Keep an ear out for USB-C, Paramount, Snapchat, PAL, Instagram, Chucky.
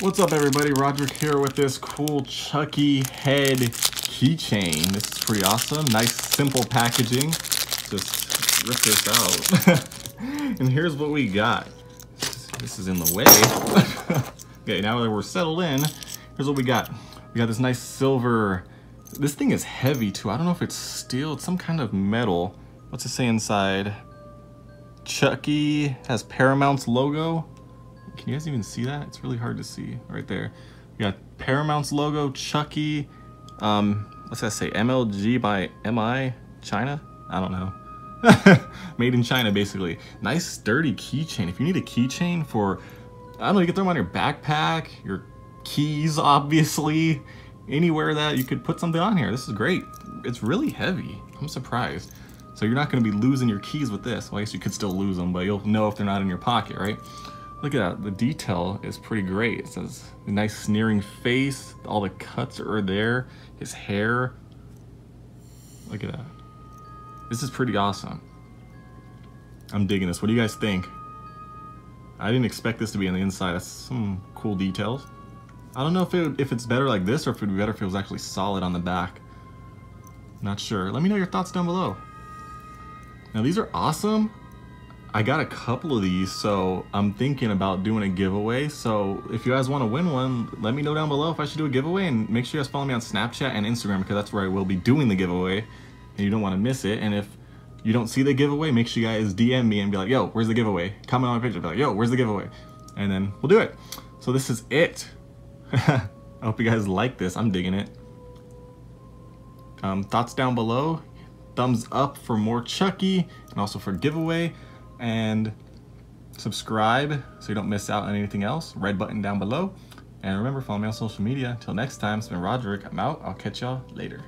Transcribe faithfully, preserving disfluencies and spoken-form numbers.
What's up, everybody? Rodrick here with this cool Chucky head keychain. This is pretty awesome. Nice, simple packaging. Just rip this out. And here's what we got. This is in the way. Okay, now that we're settled in, here's what we got. We got this nice silver. This thing is heavy, too. I don't know if it's steel. It's some kind of metal. What's it say inside? Chucky has Paramount's logo. Can you guys even see that? It's really hard to see right there. We got Paramount's logo, Chucky, um, what's that say? M L G by M I, China? I don't know. Made in China, basically. Nice, sturdy keychain. If you need a keychain for, I don't know, you can throw them on your backpack, your keys, obviously. Anywhere that you could put something on here. This is great. It's really heavy. I'm surprised. So you're not going to be losing your keys with this. Well, I guess you could still lose them, but you'll know if they're not in your pocket, right? Look at that, the detail is pretty great. It says a nice sneering face, all the cuts are there, his hair. Look at that. This is pretty awesome. I'm digging this. What do you guys think? I didn't expect this to be on the inside. That's some cool details. I don't know if it, if it's better like this or if it would be better if it was actually solid on the back. Not sure. Let me know your thoughts down below. Now these are awesome. I got a couple of these, so I'm thinking about doing a giveaway. So if you guys want to win one, let me know down below if I should do a giveaway, and make sure you guys follow me on Snapchat and Instagram, because that's where I will be doing the giveaway and you don't want to miss it. And if you don't see the giveaway, make sure you guys D M me and be like, yo, where's the giveaway? Comment on my picture, be like, yo, where's the giveaway? And then we'll do it. So this is it. I hope you guys like this. I'm digging it. Um, thoughts down below. Thumbs up for more Chucky and also for giveaway. And subscribe so you don't miss out on anything else. Red button down below. And remember, follow me on social media. Till next time, it's been Rodrick. I'm out. I'll catch y'all later.